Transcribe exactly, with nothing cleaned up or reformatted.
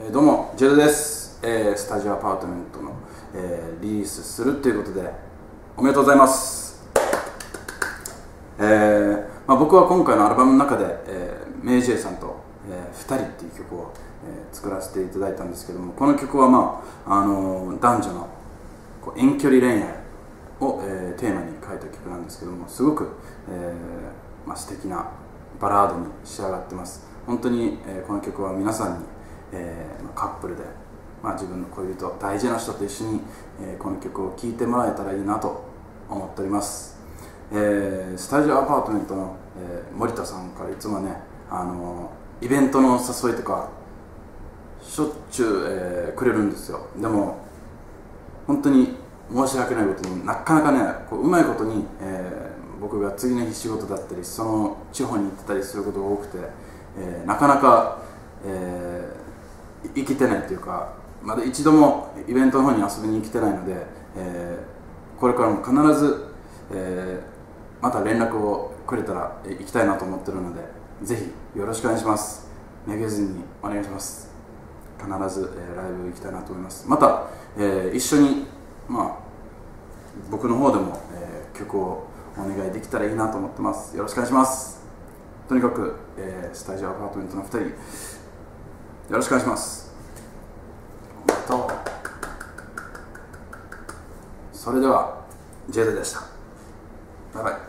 えー、どうもジェルです。えー、スタジオアパートメントの、えー、リリースするということでおめでとうございます。えーまあ、僕は今回のアルバムの中で、えー、May ジェイ さんと「えー、ふたり」っていう曲を、えー、作らせていただいたんですけども、この曲は、まああのー、男女のこう遠距離恋愛を、えー、テーマに書いた曲なんですけども、すごく、えーまあ、素敵なバラードに仕上がってます。本当に、えー、この曲は皆さんにえー、カップルで、まあ、自分の恋人大事な人と一緒に、えー、この曲を聴いてもらえたらいいなと思っております。えー、スタジオアパートメントの、えー、森田さんからいつもね、あのー、イベントの誘いとかしょっちゅう、えー、くれるんですよ。でも本当に申し訳ないことになかなかね、こう、うまいことに、えー、僕が次の日仕事だったりその地方に行ってたりすることが多くて、えー、なかなか、えー生きてないというか、まだ一度もイベントの方に遊びに来てないので、えー、これからも必ず、えー、また連絡をくれたら行きたいなと思ってるので、ぜひよろしくお願いします。めげずにお願いします。必ず、えー、ライブ行きたいなと思います。また、えー、一緒に、まあ、僕の方でも、えー、曲をお願いできたらいいなと思ってます。よろしくお願いします。とにかく、えー、スタジオアパートメントのふたりよろしくお願いします。おめでとう。それではジェイ でした。バイバイ。